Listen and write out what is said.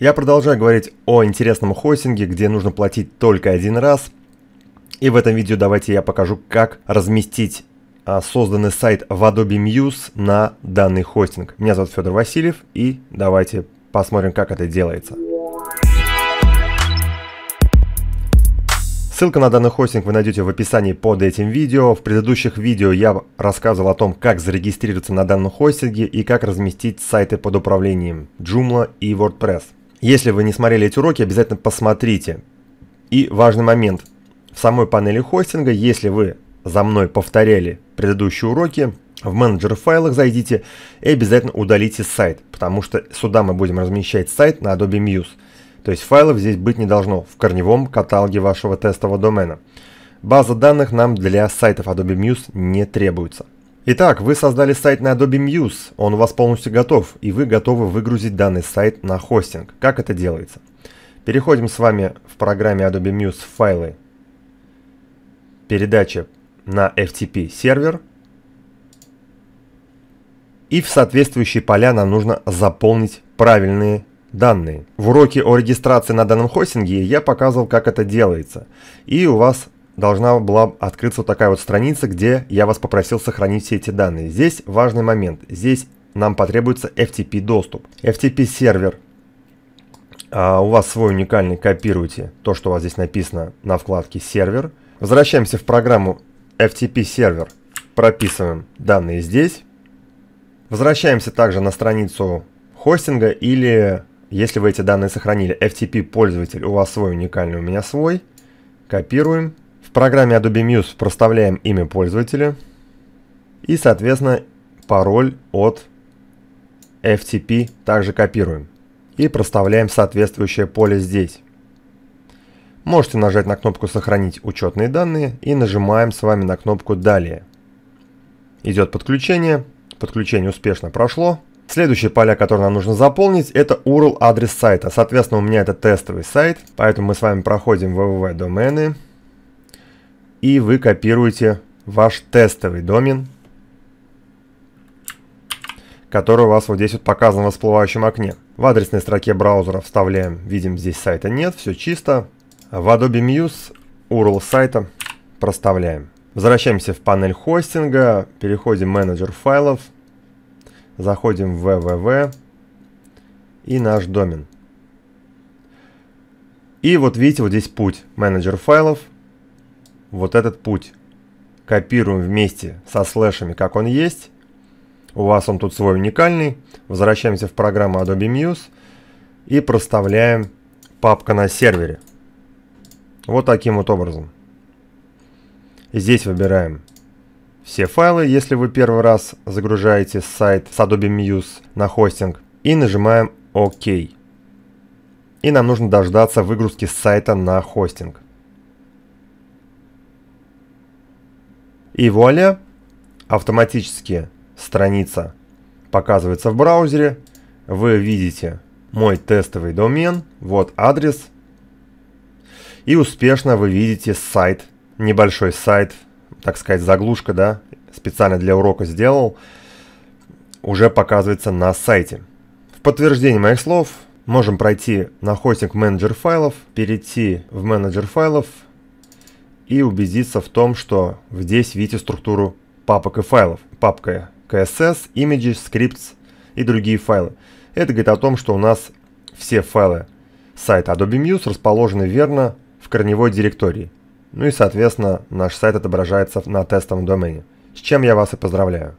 Я продолжаю говорить о интересном хостинге, где нужно платить только один раз. И в этом видео давайте я покажу, как разместить созданный сайт в Adobe Muse на данный хостинг. Меня зовут Федор Васильев, и давайте посмотрим, как это делается. Ссылку на данный хостинг вы найдете в описании под этим видео. В предыдущих видео я рассказывал о том, как зарегистрироваться на данном хостинге и как разместить сайты под управлением Joomla и WordPress. Если вы не смотрели эти уроки, обязательно посмотрите. И важный момент. В самой панели хостинга, если вы за мной повторяли предыдущие уроки, в менеджер файлах зайдите и обязательно удалите сайт, потому что сюда мы будем размещать сайт на Adobe Muse. То есть файлов здесь быть не должно в корневом каталоге вашего тестового домена. База данных нам для сайтов Adobe Muse не требуется. Итак, вы создали сайт на Adobe Muse, он у вас полностью готов, и вы готовы выгрузить данный сайт на хостинг. Как это делается? Переходим с вами в программе Adobe Muse в файлы, передача на FTP сервер. И в соответствующие поля нам нужно заполнить правильные данные. В уроке о регистрации на данном хостинге я показывал, как это делается. И у вас должна была открыться вот такая вот страница, где я вас попросил сохранить все эти данные. Здесь важный момент. Здесь нам потребуется FTP доступ. FTP сервер. У вас свой уникальный, копируйте то, что у вас здесь написано на вкладке сервер. Возвращаемся в программу FTP сервер. Прописываем данные здесь. Возвращаемся также на страницу хостинга или... Если вы эти данные сохранили, FTP пользователь, у вас свой уникальный, у меня свой. Копируем. В программе Adobe Muse проставляем имя пользователя и, соответственно, пароль от FTP также копируем. И проставляем соответствующее поле здесь. Можете нажать на кнопку «Сохранить учетные данные» и нажимаем с вами на кнопку «Далее». Идет подключение. Подключение успешно прошло. Следующие поля, которые нам нужно заполнить, это URL адрес сайта. Соответственно, у меня это тестовый сайт, поэтому мы с вами проходим www-домены, и вы копируете ваш тестовый домен, который у вас вот здесь вот показан в всплывающем окне. В адресной строке браузера вставляем, видим, здесь сайта нет, все чисто. В Adobe Muse URL сайта проставляем. Возвращаемся в панель хостинга, переходим в менеджер файлов. Заходим в www и наш домен. И вот видите, вот здесь путь менеджер файлов. Вот этот путь копируем вместе со слэшами, как он есть. У вас он тут свой уникальный. Возвращаемся в программу Adobe Muse и проставляем папка на сервере. Вот таким вот образом. Здесь выбираем все файлы, если вы первый раз загружаете сайт с Adobe Muse на хостинг. И нажимаем ОК. И нам нужно дождаться выгрузки сайта на хостинг. И вуаля! Автоматически страница показывается в браузере. Вы видите мой тестовый домен. Вот адрес. И успешно вы видите сайт. Небольшой сайт. Так сказать, заглушка, да, специально для урока сделал, уже показывается на сайте. В подтверждение моих слов можем пройти на хостинг менеджер файлов, перейти в менеджер файлов и убедиться в том, что здесь видите структуру папок и файлов. Папка CSS, Images, Scripts и другие файлы. Это говорит о том, что у нас все файлы сайта Adobe Muse расположены верно в корневой директории. Ну и, соответственно, наш сайт отображается на тестовом домене, с чем я вас и поздравляю.